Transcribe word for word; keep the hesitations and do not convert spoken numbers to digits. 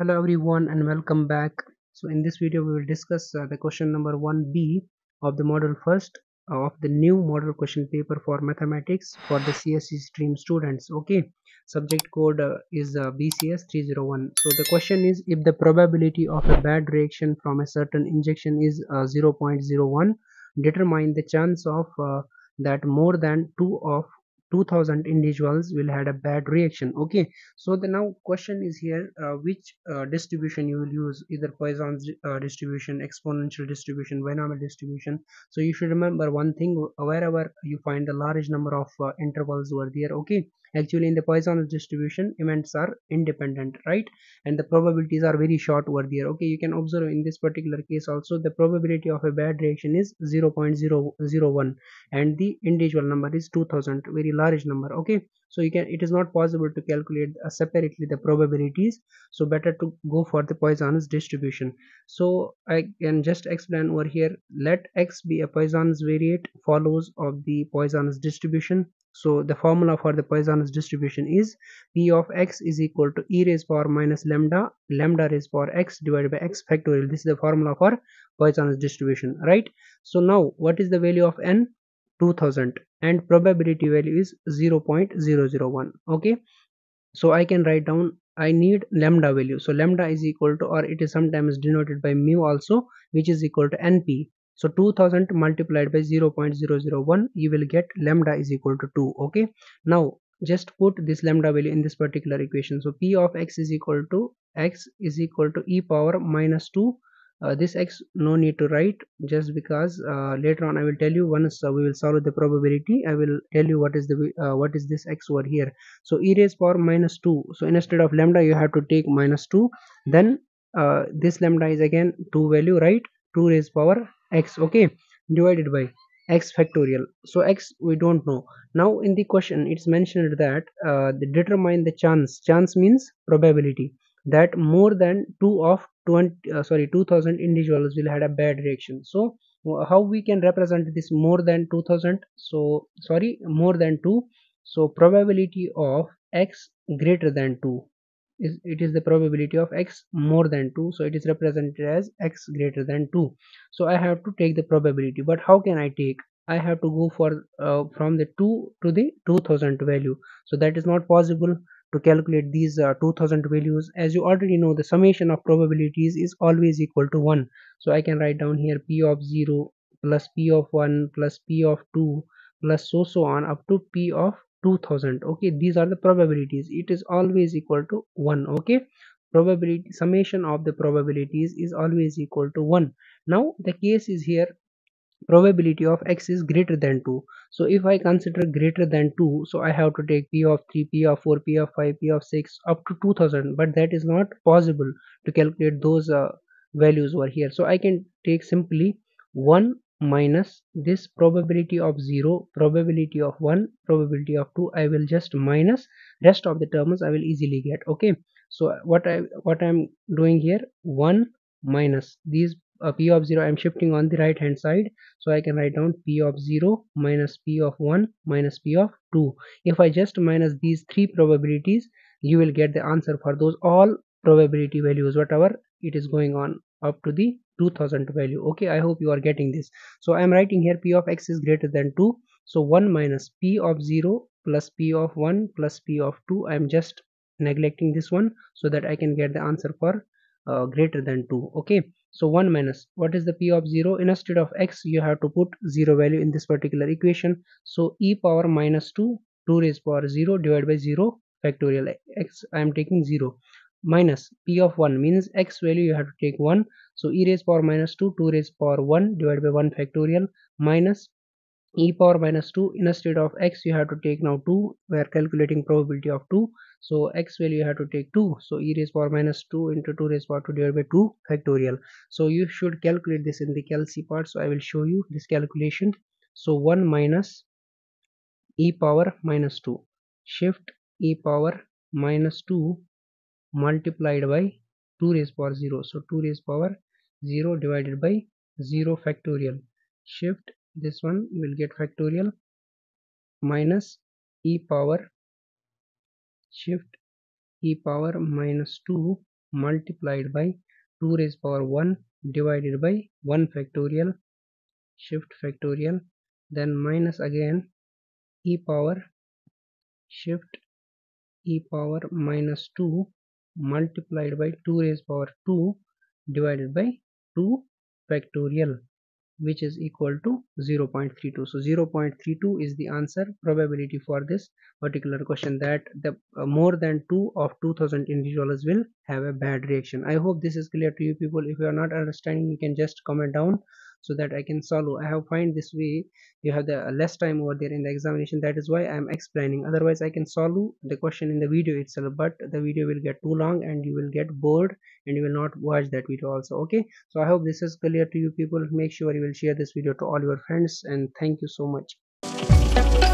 Hello everyone and welcome back. So in this video we will discuss uh, the question number one B of the model first of the new model question paper for mathematics for the C S E stream students. Okay, subject code uh, is uh, B C S three oh one. So the question is, if the probability of a bad reaction from a certain injection is uh, zero point zero one, determine the chance of uh, that more than two of two thousand individuals will had a bad reaction. Okay, so the now question is here, uh, which uh, distribution you will use, either Poisson's uh, distribution, exponential distribution, binomial distribution. So you should remember one thing, wherever you find a large number of uh, intervals over there, okay, actually in the Poisson's distribution events are independent, right, and the probabilities are very short over there. Okay, you can observe in this particular case also the probability of a bad reaction is zero point zero zero one and the individual number is two thousand, very large number. Okay, so you can, it is not possible to calculate uh, separately the probabilities, so better to go for the Poisson's distribution. So I can just explain over here, let x be a Poisson's variate follows of the Poisson's distribution. So the formula for the Poisson's distribution is p of x is equal to e raised power minus lambda lambda raised power x divided by x factorial. This is the formula for Poisson's distribution, right? So now what is the value of n? two thousand, and probability value is zero point zero zero one. Okay, so I can write down, I need lambda value, so lambda is equal to, or it is sometimes denoted by mu also, which is equal to np. So two thousand multiplied by zero point zero zero one, you will get lambda is equal to two. Okay, now just put this lambda value in this particular equation. So p of x is equal to x is equal to e power minus two. Uh, this x no need to write, just because uh, later on I will tell you, once uh, we will solve the probability, I will tell you what is the uh, what is this x over here. So e raised power minus two, so instead of lambda you have to take minus two, then uh, this lambda is again two value, right, two raised power x, okay, divided by x factorial. So x we don't know. Now in the question it's mentioned that uh, they determine the chance, chance means probability, that more than two of twenty uh, sorry two thousand individuals will had a bad reaction. So how we can represent this more than two thousand? So sorry, more than two, so probability of x greater than two is, it is the probability of x more than two, so it is represented as x greater than two. So I have to take the probability, but how can I take? I have to go for uh, from the two to the two thousand value, so that is not possible to calculate these uh, two thousand values. As you already know, the summation of probabilities is always equal to one. So I can write down here p of zero plus p of one plus p of two plus so so on up to p of two thousand. Okay, these are the probabilities, it is always equal to one. Okay, probability, summation of the probabilities is always equal to one. Now the case is here, probability of x is greater than two. So if I consider greater than two, so I have to take p of three, p of four, p of five, p of six up to two thousand, but that is not possible to calculate those uh, values over here. So I can take simply one minus this probability of zero, probability of one, probability of two, I will just minus, rest of the terms I will easily get. Okay, so what I what I'm doing here, one minus these Uh, p of zero, I am shifting on the right hand side, so I can write down p of zero minus p of one minus p of two. If I just minus these three probabilities, you will get the answer for those all probability values, whatever it is going on up to the two thousand value. Okay, I hope you are getting this. So I am writing here p of x is greater than two, so one minus p of zero plus p of one plus p of two, I am just neglecting this one so that I can get the answer for uh, greater than two. Okay, so one minus, what is the p of zero? Instead of x you have to put zero value in this particular equation, so e power minus two, two raised power zero divided by zero factorial, x I am taking zero, minus p of one means x value you have to take one, so e raised power minus two, two raised power one divided by one factorial, minus e power minus two, instead of x you have to take now two, we are calculating probability of two, so x value you have to take two, so e raised power minus two into two raised power two divided by two factorial. So you should calculate this in the calc part, so I will show you this calculation. So one minus e power minus two, shift e power minus two multiplied by two raised power zero, so two raised power zero divided by zero factorial, shift this one, you will get factorial, minus e power, shift e power minus two multiplied by two raised to the power one divided by one factorial, shift factorial, then minus again e power shift e power minus two multiplied by two raised to the power two divided by two factorial, which is equal to zero point three two. So zero point three two is the answer probability for this particular question, that the uh, more than two of two thousand individuals will have a bad reaction. I hope this is clear to you people. If you are not understanding, you can just comment down so that I can solve. I have find this way you have the less time over there in the examination, that is why I am explaining. Otherwise I can solve the question in the video itself, but the video will get too long and you will get bored and you will not watch that video also. Okay, so I hope this is clear to you people. Make sure you will share this video to all your friends, and thank you so much.